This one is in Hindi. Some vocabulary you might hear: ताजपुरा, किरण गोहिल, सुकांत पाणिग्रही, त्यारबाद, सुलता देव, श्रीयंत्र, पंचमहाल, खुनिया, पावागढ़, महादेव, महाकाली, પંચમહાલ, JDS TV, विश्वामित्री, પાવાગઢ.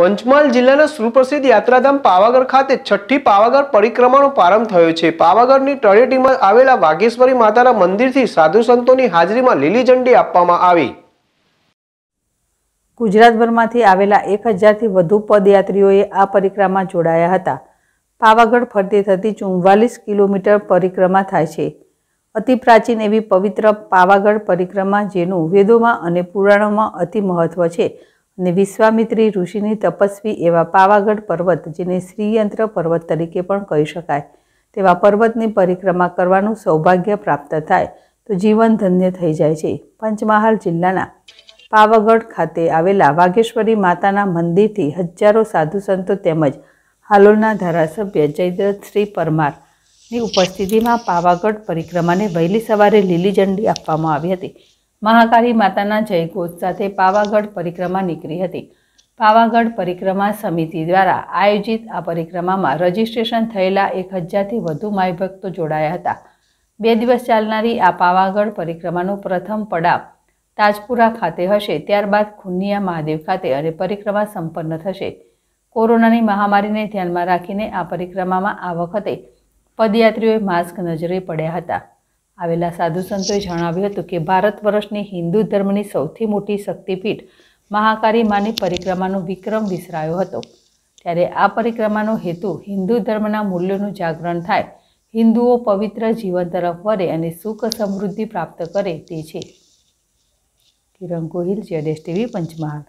પંચમહાલ જિલ્લાના સુપ્રસિદ્ધ યાત્રાધામ પાવાગઢ ખાતે છઠ્ઠી પાવાગઢ પરિક્રમાનો પ્રારંભ થયો છે। પાવાગઢની તળેટીમાં આવેલા વાઘેશ્વરી માતાના મંદિરથી સાધુ સંતોની હાજરીમાં લીલી ઝંડી આપવામાં આવી। ગુજરાતભરમાંથી આવેલા 1000થી વધુ પદયાત્રીઓએ આ પરિક્રમામાં જોડાયા હતા। પાવાગઢ ફરતે થતી 44 કિલોમીટર પરિક્રમા થાય છે। અતિ પ્રાચીન એવી પવિત્ર પાવાગઢ પરિક્રમા જેનું વેદોમાં અને પુરાણોમાં અતિ મહત્વ છે ने विश्वामित्री ऋषिनी तपस्वी एवं पावागढ़ पर्वत जेने श्रीयंत्र पर्वत तरीके पण कही शकाय तेवा पर्वतनी परिक्रमा करवानुं सौभाग्य प्राप्त थाय तो जीवन धन्य थई जाय छे। पंचमहाल जिल्लाना पावागढ़ खाते आवेला वागेश्वरी माताना मंदिरथी हजारों साधु संतो तेमज हालोलना धारासभ्य जयद्रथश्री परमारनी उपस्थितिमां पावागढ़ परिक्रमाने वहेली सवारे लीली झंडी आपवामां आवी हती। महाकाली माताना जयघोष साथे पावागढ़ परिक्रमा निकली हती। पावागढ़ परिक्रमा समिति द्वारा आयोजित आ परिक्रमा में रजिस्ट्रेशन थयेला 1000 वधु माई भक्तो जोड़ाया हता। 2 दिवस चालनारी आ पावागढ़ परिक्रमानो प्रथम पड़ाव ताजपुरा खाते हशे, त्यारबाद खुनिया महादेव खाते अने परिक्रमा संपन्न थशे। कोरोनानी महामारीने ध्यानमां राखीने आ परिक्रमामां आ वखते पदयात्रीओए मास्क नजरे पड्या हता। आवेला साधु संतोए जणाव्युं हतुं के भारत वर्षनी हिंदू धर्मनी सौथी मोटी शक्तिपीठ महाकाली मानी परिक्रमानो विक्रम विसरायो हतो। त्यारे आ परिक्रमानो हेतु हिंदू धर्मना मूल्योनुं जागरण थाय, हिंदुओ पवित्र जीवन तरफ वळे अने सुख समृद्धि प्राप्त करे ते छे। किरण गोहिल, JDS TV, पंचमहाल।